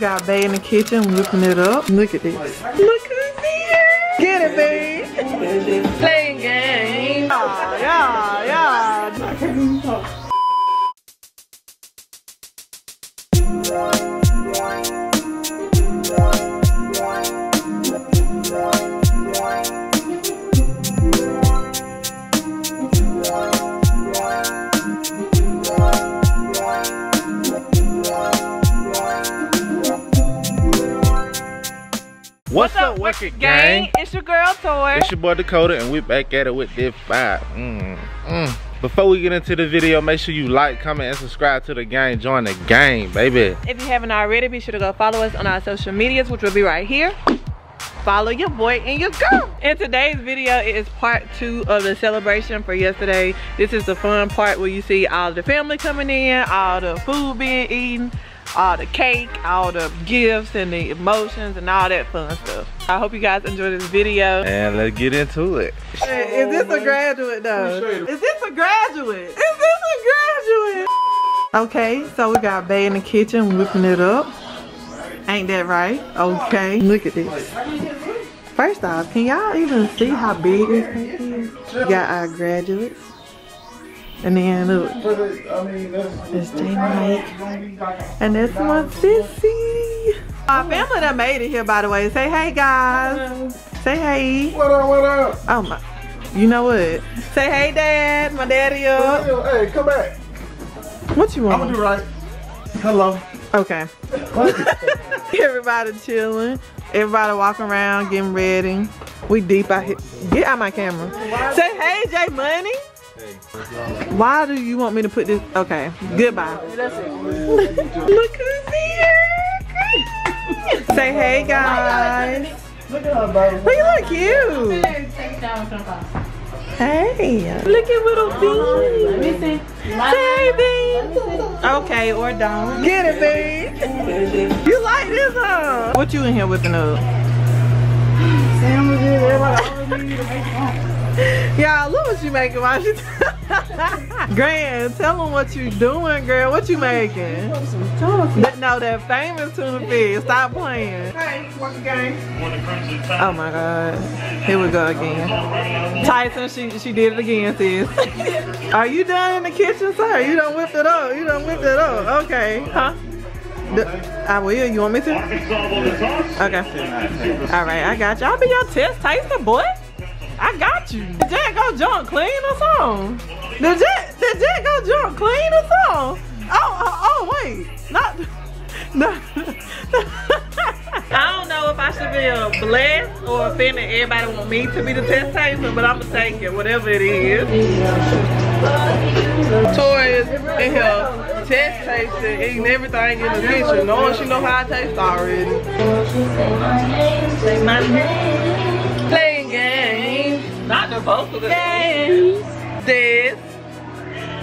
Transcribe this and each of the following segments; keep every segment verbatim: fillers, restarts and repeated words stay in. Got Bae in the kitchen whipping it up. Look at this. Look who's here. Get it, Bae. Playing games. Yeah, yeah, yeah. I can't even talk. What's, What's up, Welker gang? gang? It's your girl, Tori. It's your boy, Dekota, and we're back at it with this vibe. Mm, mm. Before we get into the video, make sure you like, comment, and subscribe to the gang. Join the gang, baby. If you haven't already, be sure to go follow us on our social medias, which will be right here. Follow your boy and your girl. And today's video is part two of the celebration for yesterday. This is the fun part where you see all the family coming in, all the food being eaten, all the cake, all the gifts and the emotions and all that fun stuff. I hope you guys enjoy this video. And let's get into it. Is this a graduate though? Is this a graduate? Is this a graduate? Okay, so we got Bae in the kitchen whipping it up. Ain't that right? Okay, look at this. First off, can y'all even see how big this thing is? We got our graduates. And then look, it's J Mike, and that's my sissy. My family that made it here, by the way. Say hey, guys. Say hey. What up? What up? Oh my! You know what? Say hey, Dad. My daddy up. Hey, come back. What you want? I'm gonna do right. Hello. Okay. Everybody chilling. Everybody walking around, getting ready. We deep out here. Get out my camera. Say hey, J Money. Why do you want me to put this? Okay, goodbye. Look who's here! Say hey, guys. Look at her, baby. We look cute. Hey, look at little Bean. Say Bean. Okay, or don't. Get it, Bean. You like this, huh? What you in here whipping up? Sandwiches. Everybody always need to make fun. Y'all, look what you making while she's Grand, tell them what you doing, girl. What you making? That, no, that famous tuna fish. Stop playing. Hey, what the game? Oh my God. Here we go again. Tyson, she she did it again, sis. Are you done in the kitchen, sir? You done whipped it up. You done whipped it up. Okay. Huh? The, I will. You want me to? Okay. Alright, I got you. I'll be your test, Tyson, boy. I got you. Did Jack go junk clean or something? Did Jack, did Jack go junk clean or something? Oh, oh, oh, wait. Not, no. I don't know if I should be a blessed or offended. Everybody want me to be the test taster, but I'm going to take it, whatever it is. Tori is in her test tasting, eating everything in the kitchen, knowing she know how I taste already. Say my name. Playing games. Not the both of them. Yes. Des.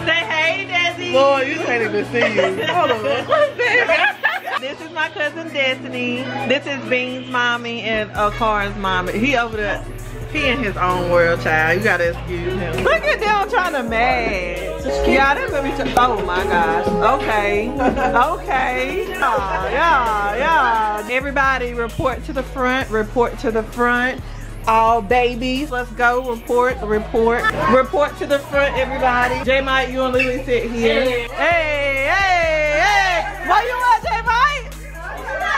Say hey, Desi. Boy, you can't even see you. Hold on. This is my cousin Destiny. This is Bean's mommy and Akar's mommy. He over there. He in his own world, child. You gotta excuse him. Look at them trying to match. Yeah, that's gonna be. Oh my gosh. Okay. Okay. Oh, yeah, yeah. Everybody, report to the front. Report to the front. All babies, let's go. Report, report, report to the front, everybody. J Mike, you and Lee sit here. Hey, hey, hey! What you want, J Mike?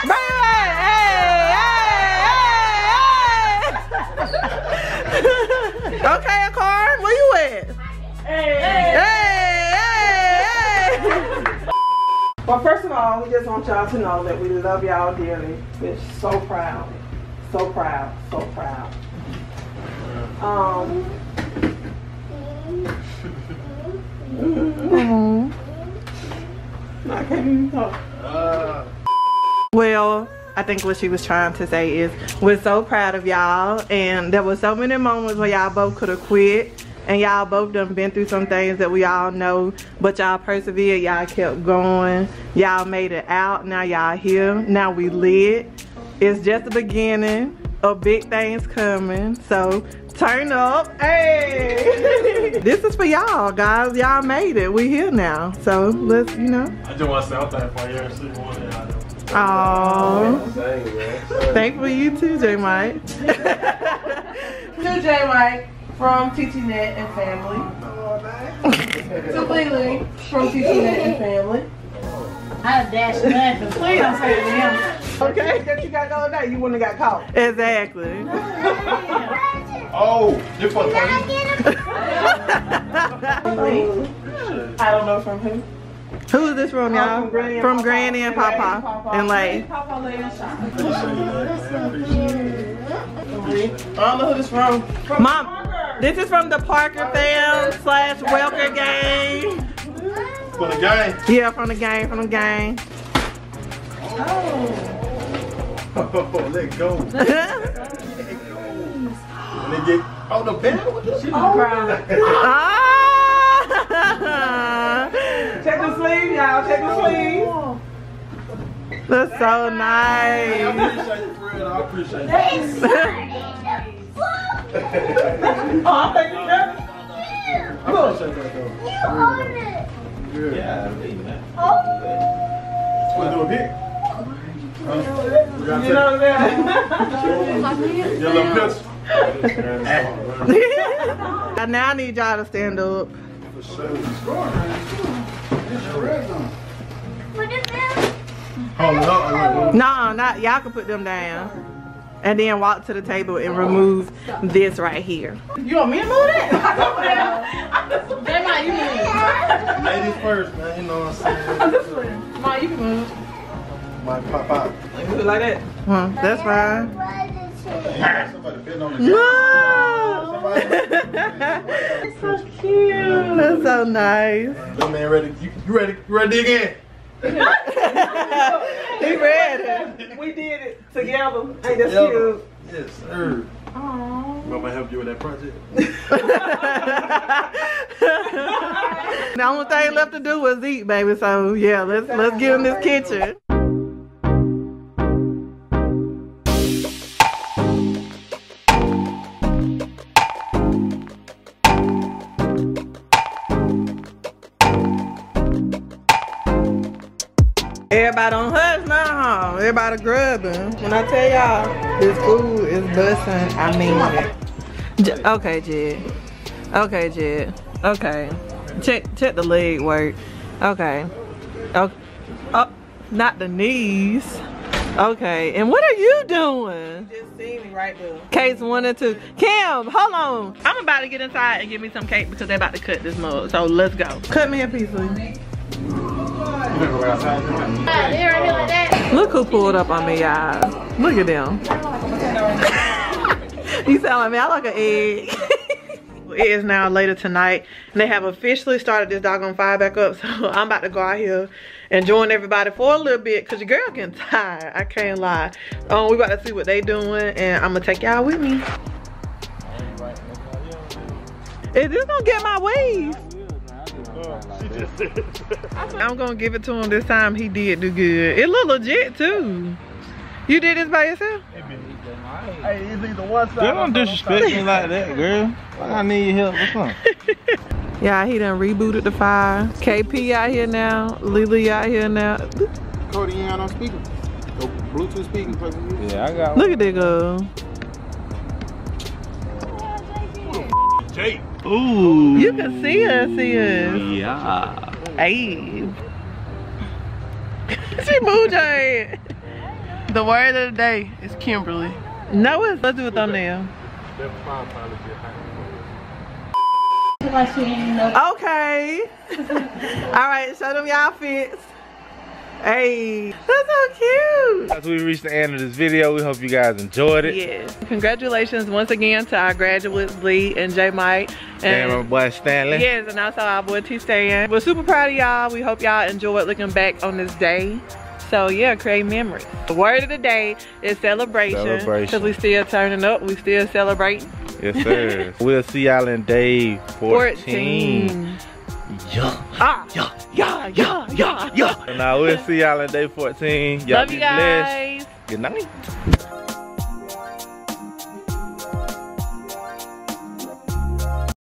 Baby, hey, hey, hey! Okay, Akar, where you at? Hey, hey, hey! Well, first of all, we just want y'all to know that we love y'all dearly. We're so proud. So proud, so proud. Um, mm-hmm. I can't even talk. Uh. Well, I think what she was trying to say is we're so proud of y'all, and there were so many moments where y'all both could have quit, and y'all both done been through some things that we all know, but y'all persevered, y'all kept going, y'all made it out, now y'all here, now we lit. It's just the beginning of big things coming, so turn up. Hey! This is for y'all, guys. Y'all made it. We here now, so let's, you know. I just want to say I'm thankful for you. Aww. Thankfully you too, J Mike. To J Mike from T T Net and family. To Lee Lee from T T Net and family. I dashed nothing. Please don't say it to him. Okay. That you got all day, you wouldn't have got caught. Exactly. Oh, you're for I don't know from who. Who is this from, y'all? From Granny and, from Papa. Granny and Papa. Papa. Papa and Lay. Papa, Lay, and Sean. I don't know who this from. From Mom, Parker. This is from the Parker fam slash Welker gang. From the gang? Yeah, from the gang, from the gang. Oh. Oh, let go. Let go. When they get out the bed with this, she's crying. Check the sleeve, y'all. Check the sleeve. That's so nice. I appreciate it. I appreciate it. Oh, thank you, Jeff. I appreciate that, though. You own it. Good. Yeah, I believe that. Oh. Want to do a pic? You know what I'm saying? Your little pistol. I now need y'all to stand up. So it's oh, no, no, not y'all can put them down. And then walk to the table and remove oh, this right here. You want me to move it? That might you move. Ladies first, man, you know what I'm saying? Ma, you can move. Might pop out. Move it like that. Huh, that's fine. Somebody been on the that's so cute. That's so nice. That man ready. You, you ready? You ready again? He ready. We did it together. Ain't that cute? Yes, sir. Aww. You want me to help you with that project? The only thing left to do was eat, baby. So yeah, let's let's get in this kitchen. Everybody on hush now, huh? Everybody grubbing. When I tell y'all, this food is busting, I mean it. J okay, Jed. Okay, Jed. Okay. Check check the leg work. Okay. Okay. Oh, not the knees. Okay. And what are you doing? You just see me right there. Case one and two. Kim, hold on. I'm about to get inside and give me some cake because they're about to cut this mug. So let's go. Cut me a piece, please. Look who pulled up on me, y'all. Look at them. You sound like me. I like an egg. It is now later tonight, and they have officially started this doggone fire back up. So I'm about to go out here and join everybody for a little bit because your girl getting tired. I can't lie. Um, we about to see what they doing, and I'm gonna take y'all with me. Is this gonna get my wave? I'm gonna give it to him this time. He did do good. It look legit too. You did this by yourself? Hey, it's either one side. Girl, don't disrespect me like that, girl. I need help or something. Yeah, he done rebooted the fire. K P out here now. Lily out here now. Cody, you ain't on speaker. Go Bluetooth speaker. Yeah, I got one. Look at that girl. Jake. Ooh. You can see us, see us. Yeah. Hey. She moved her head. The word of the day is Kimberly. No, it's, let's do a thumbnail. Okay. Alright, show them your outfits. Hey, that's so cute. As we reach the end of this video, we hope you guys enjoyed it. Yes. Congratulations once again to our graduates, Lee and J Mike. And, and my boy Stanley. Yes, and also our boy T Stan. We're super proud of y'all. We hope y'all enjoyed looking back on this day. So yeah, create memories. The word of the day is celebration. Celebration. Cause we still turning up, we still celebrating. Yes sir. We'll see y'all in day fourteen. fourteen. Yeah. Ah. Yeah. Yeah. Yeah. Yeah. Yeah. And I will see y'all in day fourteen. Y'all be blessed. Good night.